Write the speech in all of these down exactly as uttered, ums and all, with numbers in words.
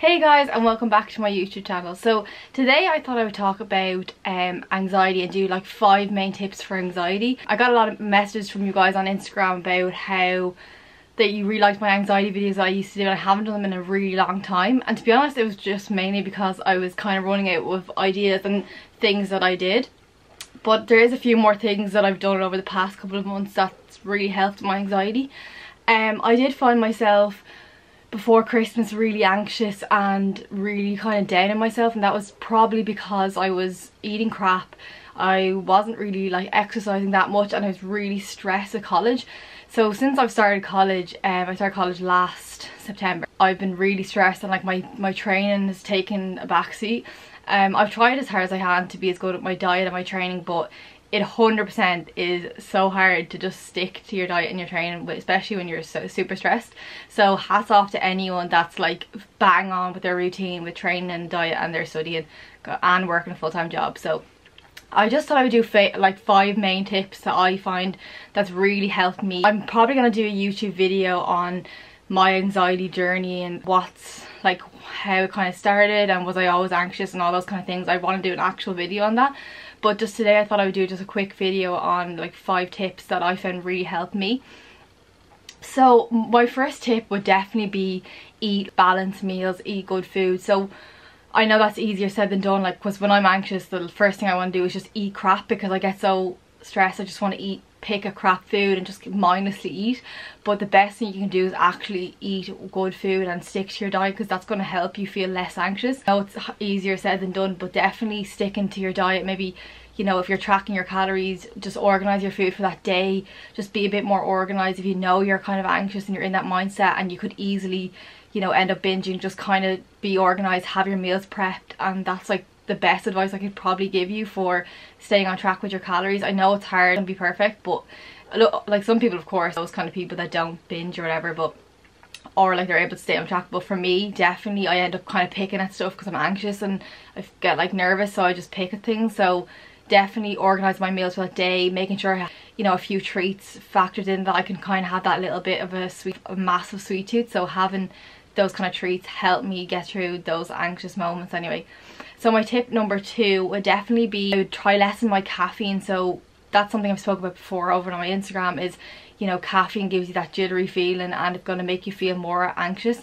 Hey guys, and welcome back to my YouTube channel. So today I thought I would talk about um, anxiety and do like five main tips for anxiety. I got a lot of messages from you guys on Instagram about how that you really liked my anxiety videos that I used to do, and I haven't done them in a really long time. And to be honest, it was just mainly because I was kind of running out of ideas and things that I did. But there is a few more things that I've done over the past couple of months that's really helped my anxiety. Um, I did find myself before Christmas really anxious and really kind of down on myself, and that was probably because I was eating crap, I wasn't really like exercising that much, and I was really stressed at college. So since I've started college, um, I started college last September, I've been really stressed, and like my, my training has taken a backseat. Um, I've tried as hard as I can to be as good at my diet and my training, but it one hundred percent is so hard to just stick to your diet and your training, especially when you're so super stressed. So hats off to anyone that's like bang on with their routine with training and diet and their studying and working a full-time job. So I just thought I would do fa like five main tips that I find that's really helped me. I'm probably going to do a YouTube video on my anxiety journey and what's like how it kind of started and was I always anxious and all those kind of things. I want to do an actual video on that, but just today I thought I would do just a quick video on like five tips that I found really helped me. So my first tip would definitely be eat balanced meals, eat good food. So I know that's easier said than done, like because when I'm anxious the first thing I want to do is just eat crap because I get so stressed. I just want to eat, pick a crap food and just mindlessly eat, but the best thing you can do is actually eat good food and stick to your diet because that's going to help you feel less anxious. I know it's easier said than done, but definitely sticking to your diet. Maybe, you know, if you're tracking your calories, just organize your food for that day, just be a bit more organized. If you know you're kind of anxious and you're in that mindset and you could easily, you know, end up binging, just kind of be organized, have your meals prepped, and that's like the best advice I could probably give you for staying on track with your calories. I know it's hard and be perfect, but look, like some people, of course, those kind of people that don't binge or whatever, but or like they're able to stay on track. But for me, definitely I end up kind of picking at stuff because I'm anxious and I get like nervous, so I just pick at things. So definitely organize my meals for that day, making sure I have, you know, a few treats factored in that I can kind of have that little bit of a sweet, a massive sweet tooth. So having those kind of treats help me get through those anxious moments anyway. So my tip number two would definitely be I would try lessen my caffeine. So that's something I've spoken about before over on my Instagram is, you know, caffeine gives you that jittery feeling and it's going to make you feel more anxious.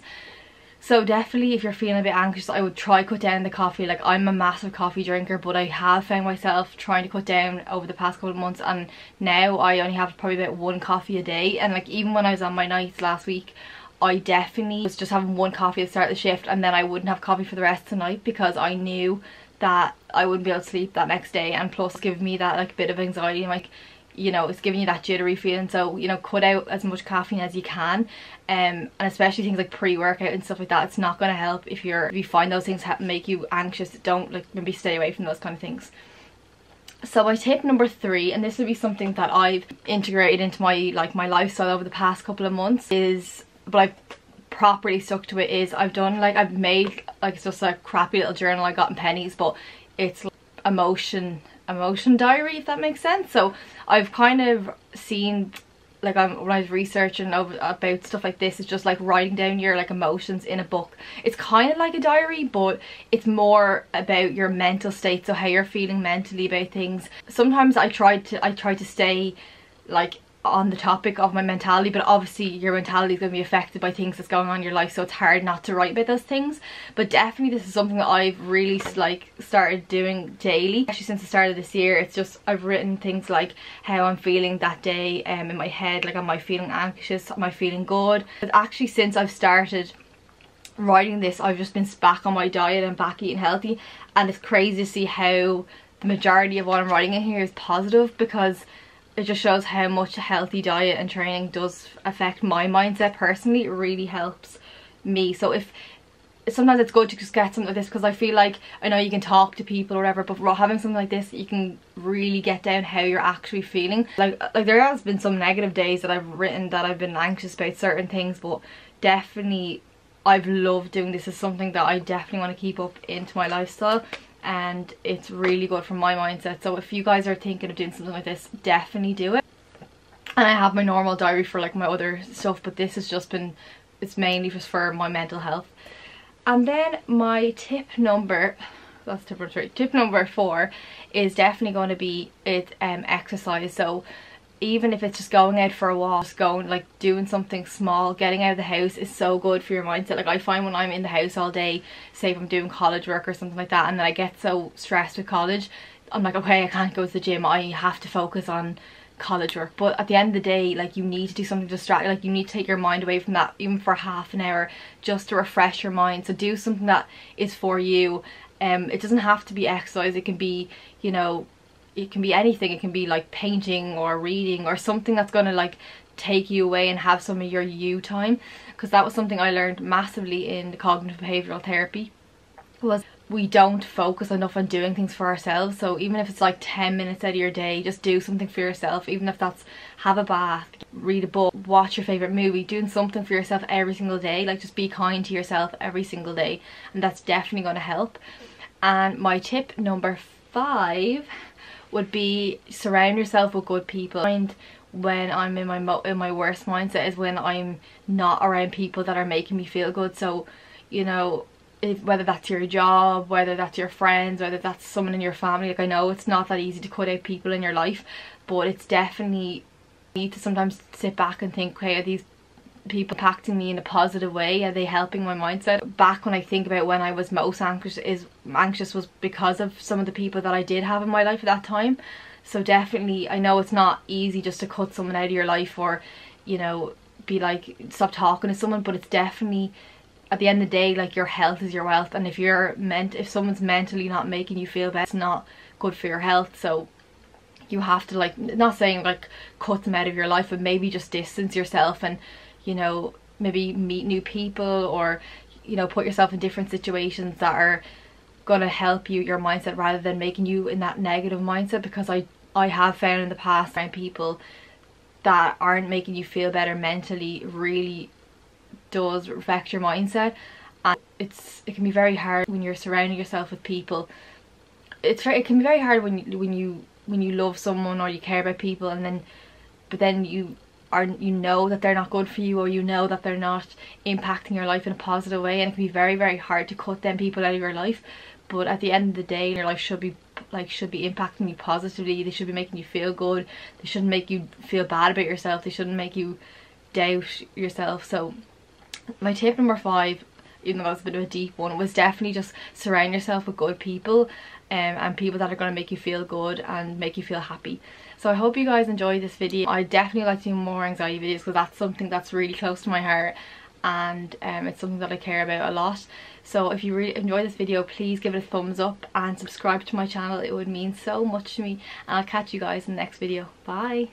So definitely if you're feeling a bit anxious, I would try cut down the coffee. Like I'm a massive coffee drinker, but I have found myself trying to cut down over the past couple of months, and now I only have probably about one coffee a day. And like even when I was on my nights last week, I definitely was just having one coffee at the start of the shift, and then I wouldn't have coffee for the rest of the night because I knew that I wouldn't be able to sleep that next day, and plus it's giving me that like bit of anxiety and like, you know, it's giving you that jittery feeling. So, you know, cut out as much caffeine as you can, um, and especially things like pre-workout and stuff like that. It's not going to help if you're if you find those things make you anxious. Don't, like, maybe stay away from those kind of things. So my tip number three, and this would be something that I've integrated into my like my lifestyle over the past couple of months, is but I've properly stuck to it, is I've done like I've made like it's just a crappy little journal I got in pennies, but it's like emotion emotion diary, if that makes sense. So I've kind of seen like I'm, when I was researching over, about stuff like this, it's just like writing down your like emotions in a book. It's kind of like a diary, but it's more about your mental state, so how you're feeling mentally about things. Sometimes I try to I try to stay like on the topic of my mentality, but obviously your mentality is going to be affected by things that's going on in your life, so it's hard not to write about those things. But definitely this is something that I've really like started doing daily, actually since the start of this year. It's just I've written things like how I'm feeling that day, um, in my head, like am I feeling anxious, am I feeling good. But actually since I've started writing this, I've just been back on my diet and back eating healthy, and it's crazy to see how the majority of what I'm writing in here is positive, because it just shows how much a healthy diet and training does affect my mindset personally. It really helps me. So if sometimes it's good to just get something like this, because I feel like I know you can talk to people or whatever, but having something like this you can really get down how you're actually feeling. Like like there has been some negative days that I've written that I've been anxious about certain things, but definitely I've loved doing this. Is something that I definitely want to keep up into my lifestyle, and it's really good for my mindset. So if you guys are thinking of doing something like this, definitely do it. And I have my normal diary for like my other stuff, but this has just been, it's mainly just for my mental health. And then my tip number, that's tip number three, tip number four is definitely going to be it um exercise. So even if it's just going out for a walk, just going, like, doing something small, getting out of the house is so good for your mindset. Like, I find when I'm in the house all day, say if I'm doing college work or something like that, and then I get so stressed with college, I'm like, okay, I can't go to the gym, I have to focus on college work. But at the end of the day, like, you need to do something to distract you. Like, you need to take your mind away from that, even for half an hour, just to refresh your mind. So do something that is for you. Um it doesn't have to be exercise. It can be, you know, it can be anything. It can be like painting or reading or something that's going to, like, take you away and have some of your you time. Because that was something I learned massively in the cognitive behavioral therapy, was we don't focus enough on doing things for ourselves. So even if it's like ten minutes out of your day, just do something for yourself. Even if that's have a bath, read a book, watch your favorite movie, doing something for yourself every single day. Like, just be kind to yourself every single day, and that's definitely going to help. And my tip number five would be surround yourself with good people. And when I'm in my mo in my worst mindset is when I'm not around people that are making me feel good. So, you know, if, whether that's your job, whether that's your friends, whether that's someone in your family. Like, I know it's not that easy to cut out people in your life, but it's definitely, you need to sometimes sit back and think, okay, are these people impacting me in a positive way? Are they helping my mindset? Back when I think about when I was most anxious is anxious was because of some of the people that I did have in my life at that time. So definitely, I know it's not easy just to cut someone out of your life, or, you know, be like, stop talking to someone, but it's definitely, at the end of the day, like, your health is your wealth. And if you're meant if someone's mentally not making you feel better, it's not good for your health. So you have to, like, not saying like cut them out of your life, but maybe just distance yourself, and, you know, maybe meet new people, or, you know, put yourself in different situations that are going to help you, your mindset, rather than making you in that negative mindset. Because I I have found in the past, around people that aren't making you feel better mentally really does affect your mindset. And it's it can be very hard when you're surrounding yourself with people. It's it can be very hard when you, when you when you love someone, or you care about people, and then but then you are you know that they're not good for you, or you know that they're not impacting your life in a positive way, and it can be very, very hard to cut them people out of your life. But at the end of the day, your life should be like should be impacting you positively. They should be making you feel good. They shouldn't make you feel bad about yourself. They shouldn't make you doubt yourself. So my tip number five, even though that was a bit of a deep one, was definitely just surround yourself with good people, um, and people that are going to make you feel good and make you feel happy. So I hope you guys enjoyed this video. I definitely like to do more anxiety videos, because that's something that's really close to my heart, and um, it's something that I care about a lot. So if you really enjoyed this video, please give it a thumbs up and subscribe to my channel. It would mean so much to me, and I'll catch you guys in the next video. Bye!